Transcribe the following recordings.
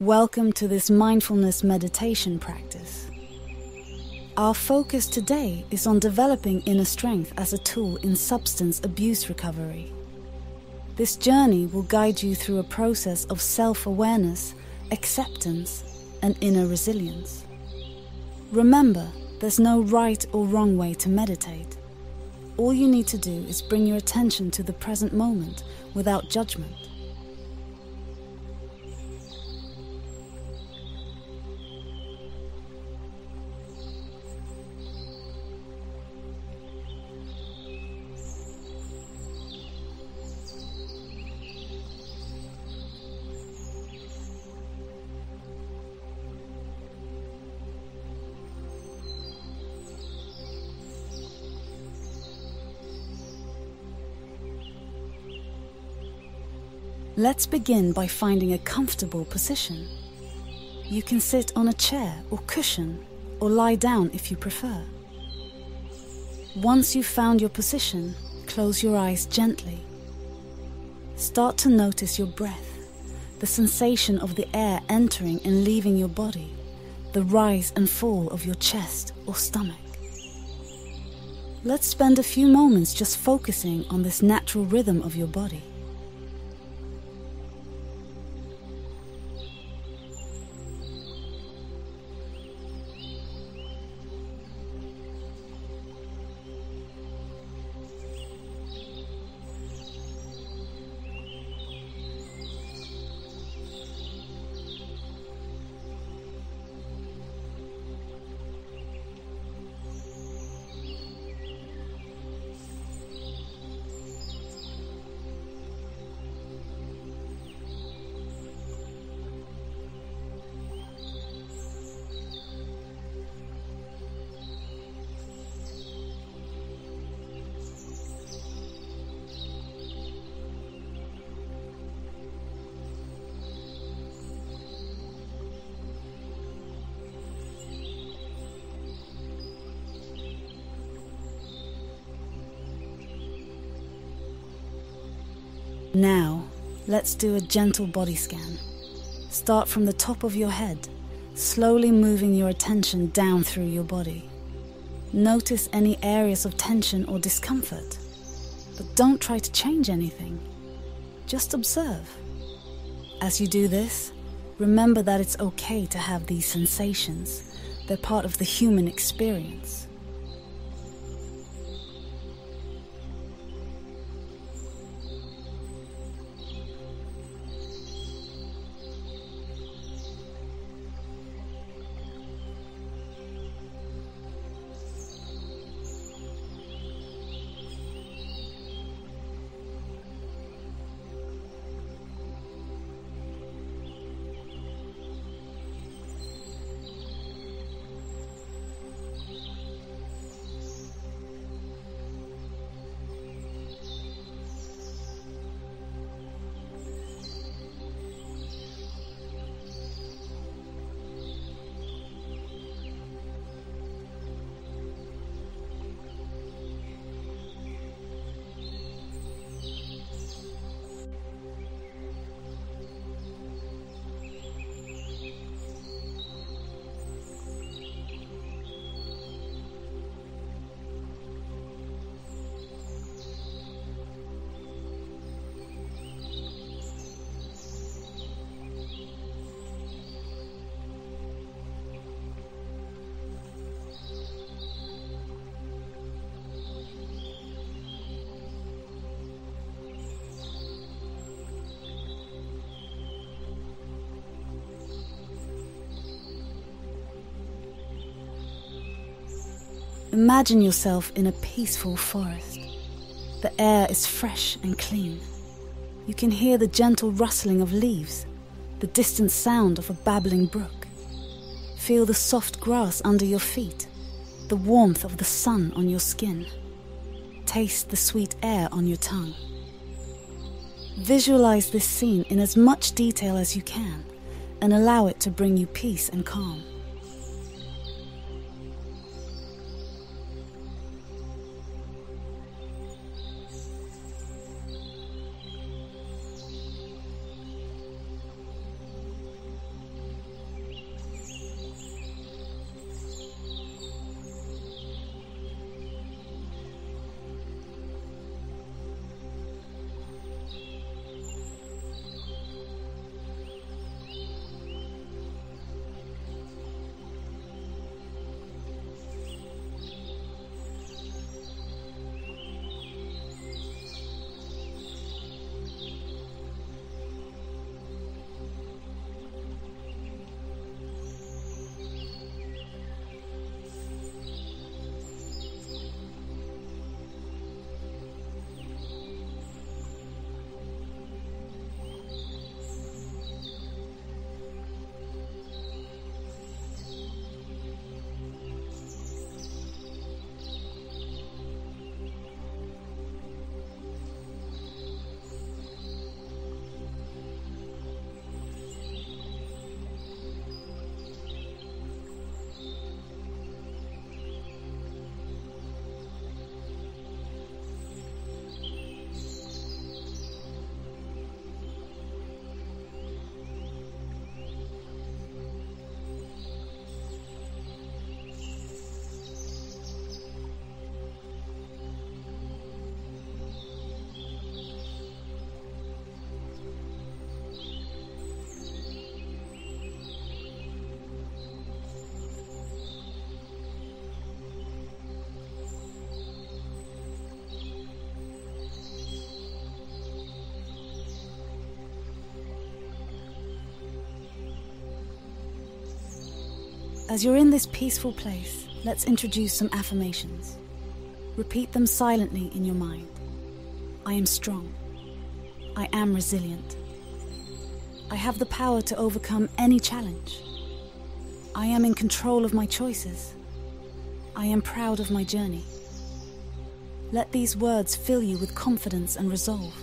Welcome to this mindfulness meditation practice. Our focus today is on developing inner strength as a tool in substance abuse recovery. This journey will guide you through a process of self-awareness, acceptance, and inner resilience. Remember, there's no right or wrong way to meditate. All you need to do is bring your attention to the present moment without judgment. Let's begin by finding a comfortable position. You can sit on a chair or cushion, or lie down if you prefer. Once you've found your position, close your eyes gently. Start to notice your breath, the sensation of the air entering and leaving your body, the rise and fall of your chest or stomach. Let's spend a few moments just focusing on this natural rhythm of your body. Now, let's do a gentle body scan. Start from the top of your head, slowly moving your attention down through your body. Notice any areas of tension or discomfort, but don't try to change anything. Just observe. As you do this, remember that it's okay to have these sensations. They're part of the human experience. Imagine yourself in a peaceful forest. The air is fresh and clean. You can hear the gentle rustling of leaves, the distant sound of a babbling brook. Feel the soft grass under your feet, the warmth of the sun on your skin. Taste the sweet air on your tongue. Visualize this scene in as much detail as you can and allow it to bring you peace and calm. As you're in this peaceful place, let's introduce some affirmations. Repeat them silently in your mind. I am strong. I am resilient. I have the power to overcome any challenge. I am in control of my choices. I am proud of my journey. Let these words fill you with confidence and resolve.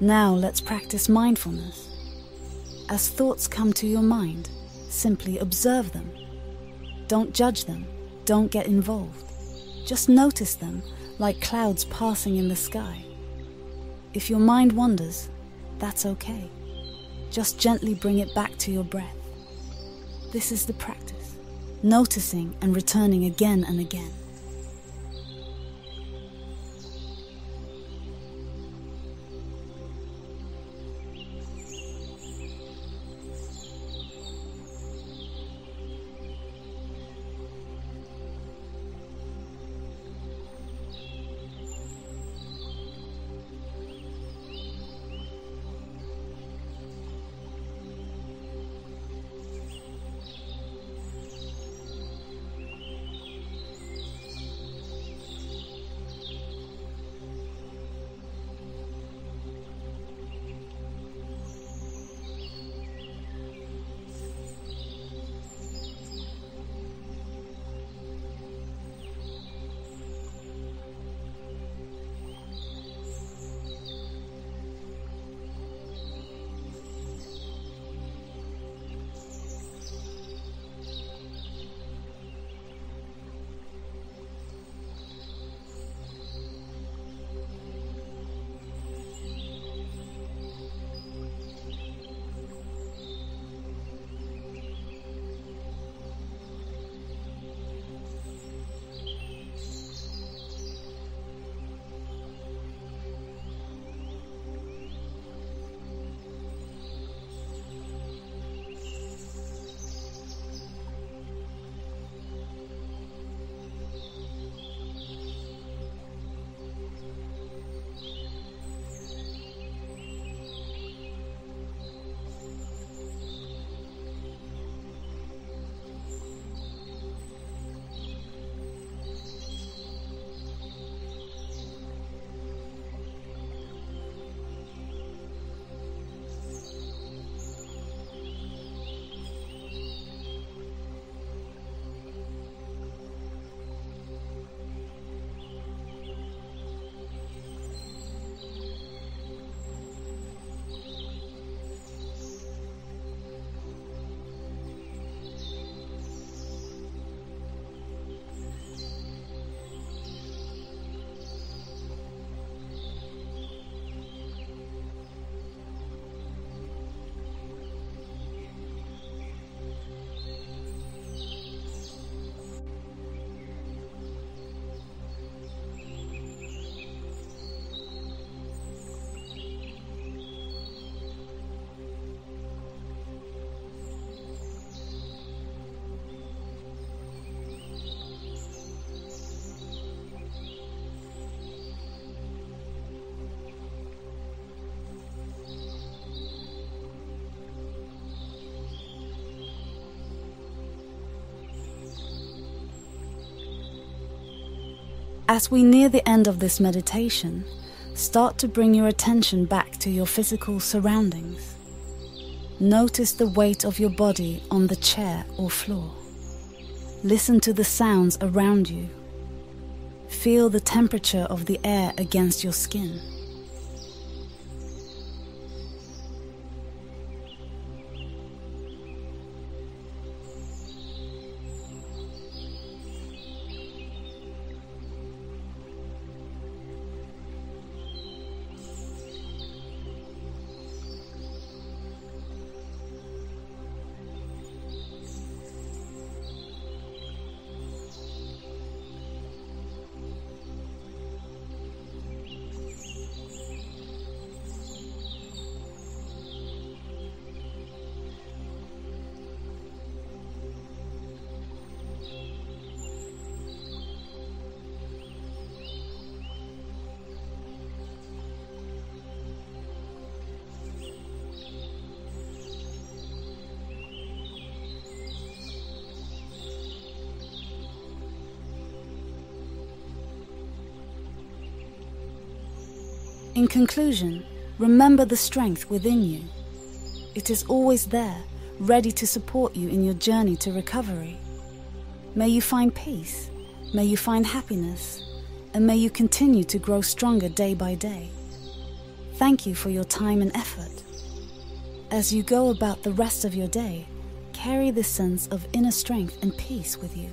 Now let's practice mindfulness. As thoughts come to your mind, simply observe them. Don't judge them, don't get involved. Just notice them like clouds passing in the sky. If your mind wanders, that's okay. Just gently bring it back to your breath. This is the practice, noticing and returning again and again. As we near the end of this meditation, start to bring your attention back to your physical surroundings. Notice the weight of your body on the chair or floor. Listen to the sounds around you. Feel the temperature of the air against your skin. In conclusion, remember the strength within you. It is always there, ready to support you in your journey to recovery. May you find peace, may you find happiness, and may you continue to grow stronger day by day. Thank you for your time and effort. As you go about the rest of your day, carry this sense of inner strength and peace with you.